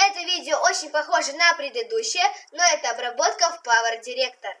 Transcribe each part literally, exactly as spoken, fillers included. Это видео очень похоже на предыдущее, но это обработка в PowerDirector.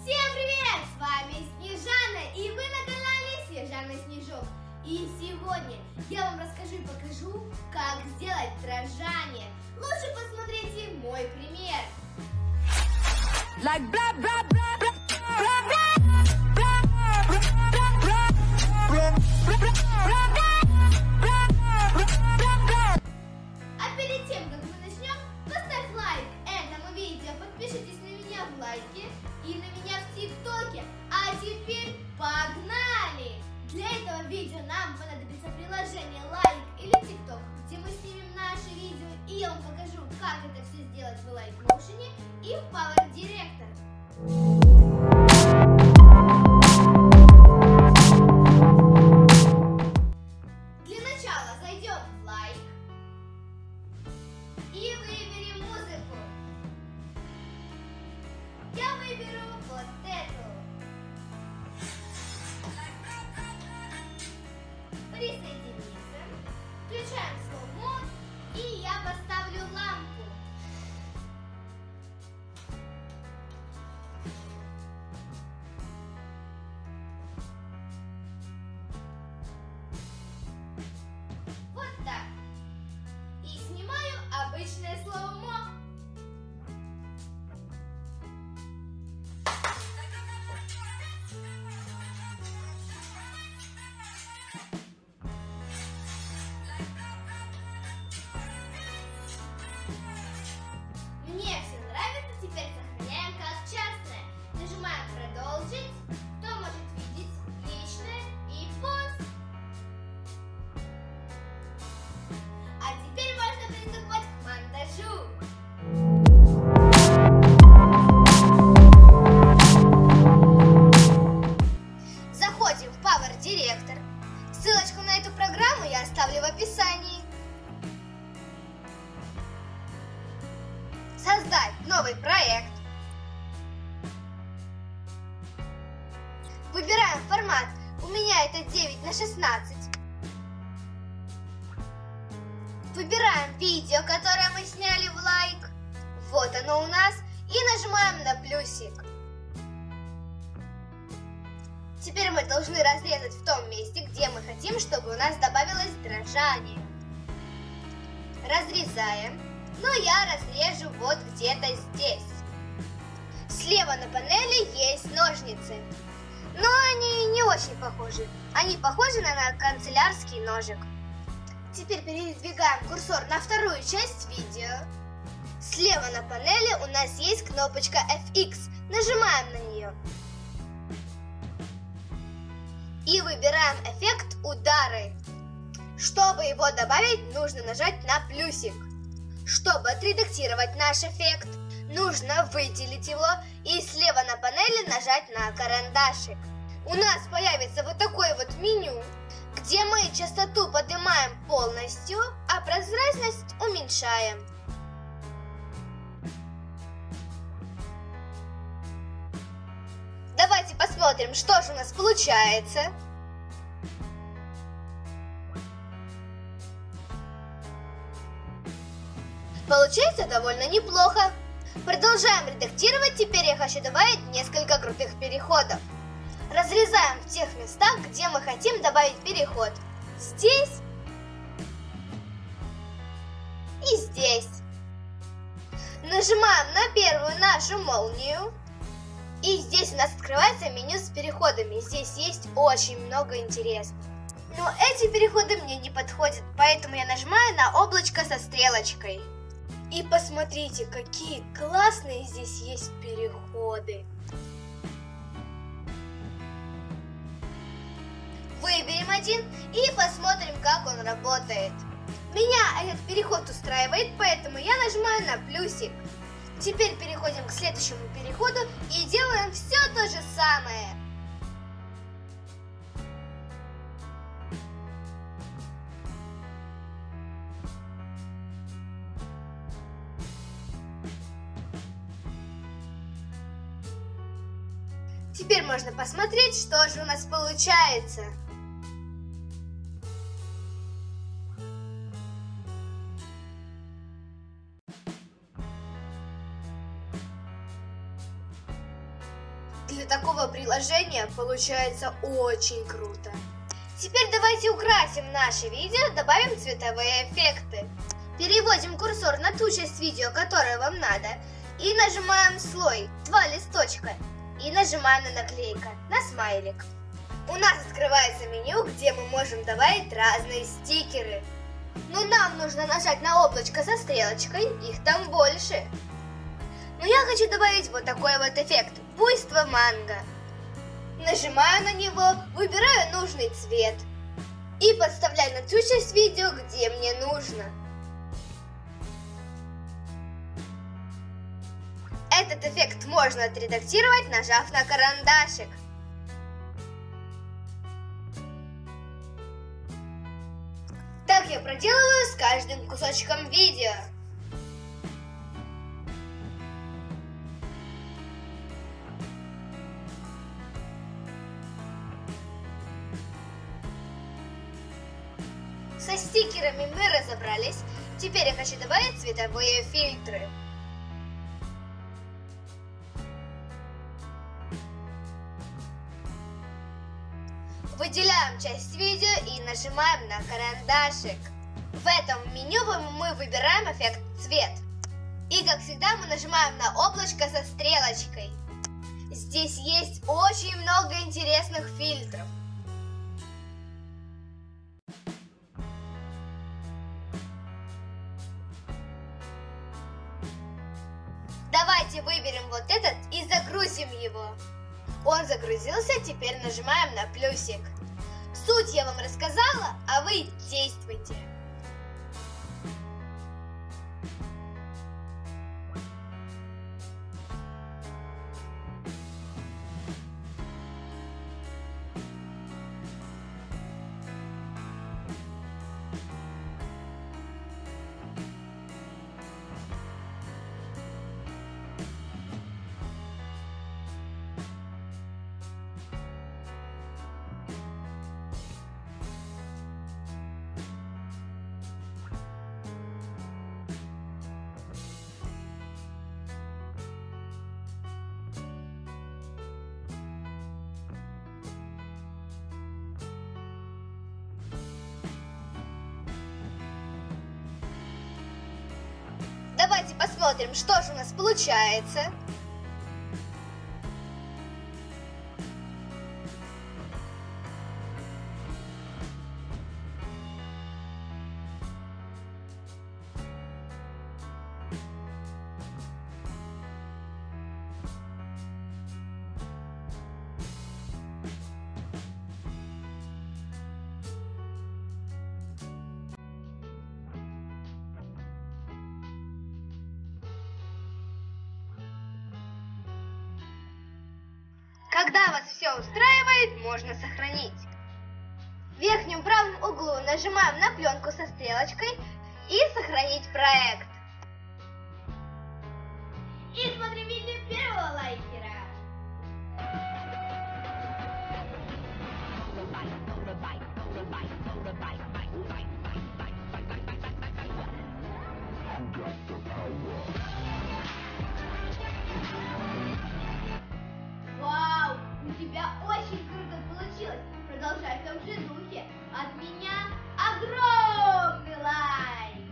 Всем привет! С вами Снежана, и вы на канале Снежана Снежок. И сегодня я вам расскажу и покажу, как сделать дрожание. Лучше посмотрите мой пример. Like blah, blah, blah, blah, blah, blah. А перед тем, как мы начнем, поставь лайк этому видео, подпишитесь на меня в лайке и на меня в ТикТоке. А теперь погнали! Для этого видео нам понадобится приложение Лайк или ТикТок, где мы снимем наше видео, и я вам покажу, как это все сделать в Лайк-моушене и в PowerDirector. Включаем слоумо, и я поставлю лампу. Вот так. И снимаю обычное слоумо. Ссылочку на эту программу я оставлю в описании. Создать новый проект. Выбираем формат. У меня это девять на шестнадцать. Выбираем видео, которое мы сняли в лайк. Вот оно у нас. И нажимаем на плюсик. Теперь мы должны разрезать в том месте, где мы хотим, чтобы у нас добавилось дрожание. Разрезаем. Но я разрежу вот где-то здесь. Слева на панели есть ножницы. Но они не очень похожи. Они похожи на канцелярский ножик. Теперь передвигаем курсор на вторую часть видео. Слева на панели у нас есть кнопочка эф икс. Нажимаем на нее. И выбираем эффект удары. Чтобы его добавить, нужно нажать на плюсик. Чтобы отредактировать наш эффект, нужно выделить его и слева на панели нажать на карандашик. У нас появится вот такое вот меню, где мы частоту поднимаем полностью, а прозрачность уменьшаем. Давайте посмотрим, что же у нас получается. Получается довольно неплохо. Продолжаем редактировать. Теперь я хочу добавить несколько крутых переходов. Разрезаем в тех местах, где мы хотим добавить переход. Здесь и здесь. Нажимаем на первую нашу молнию. И здесь у нас открывается меню с переходами. Здесь есть очень много интересного. Но эти переходы мне не подходят, поэтому я нажимаю на облачко со стрелочкой. И посмотрите, какие классные здесь есть переходы. Выберем один и посмотрим, как он работает. Меня этот переход устраивает, поэтому я нажимаю на плюсик. Теперь переходим к следующему переходу и делаем все то же самое. Теперь можно посмотреть, что же у нас получается. Для такого приложения получается очень круто. Теперь давайте украсим наше видео, добавим цветовые эффекты. Переводим курсор на ту часть видео, которая вам надо, и нажимаем слой, два листочка, и нажимаем на наклейка, на смайлик. У нас открывается меню, где мы можем добавить разные стикеры. Но нам нужно нажать на облачко со стрелочкой, их там больше. Но я хочу добавить вот такой вот эффект, буйство манго. Нажимаю на него, выбираю нужный цвет и подставляю на ту часть видео, где мне нужно. Этот эффект можно отредактировать, нажав на карандашик. Так я проделываю с каждым кусочком видео. Со стикерами мы разобрались, теперь я хочу добавить цветовые фильтры. Выделяем часть видео и нажимаем на карандашик. В этом меню мы выбираем эффект цвет. И как всегда мы нажимаем на облачко со стрелочкой. Здесь есть очень много интересных фильтров. Давайте выберем вот этот и загрузим его. Он загрузился, теперь нажимаем на плюсик. Суть я вам рассказала, а вы действуйте. Давайте посмотрим, что же у нас получается. Когда вас все устраивает, можно сохранить. В верхнем правом углу нажимаем на пленку со стрелочкой и сохранить проект. И смотрим видео первого лайкера. Продолжай в том же духе. От меня огромный лайк!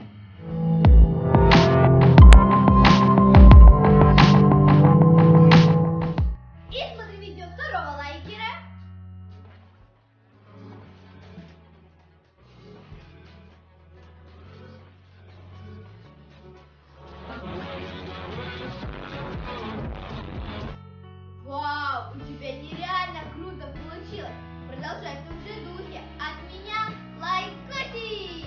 Продолжай в том же духе. От меня лайкоти!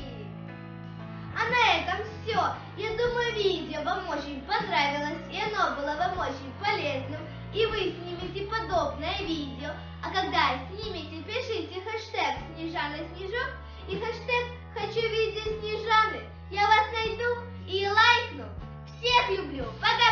А на этом все. Я думаю, видео вам очень понравилось, и оно было вам очень полезным. И вы снимете подобное видео. А когда снимете, пишите хэштег Снежана Снежок и хэштег «Хочу видео Снежаны». Я вас найду и лайкну. Всех люблю. Пока!